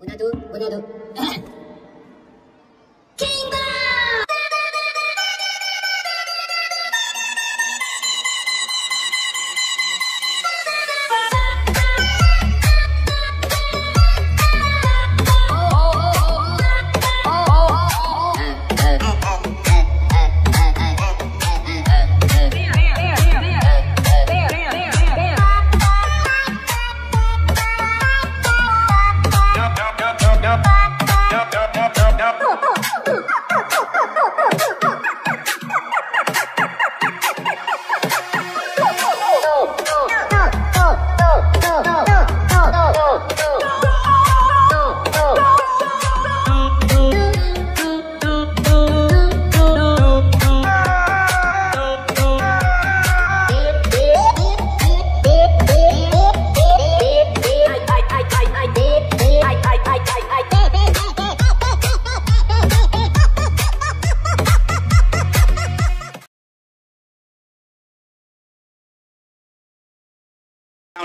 One, two.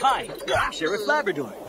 Hi, Sheriff Labrador.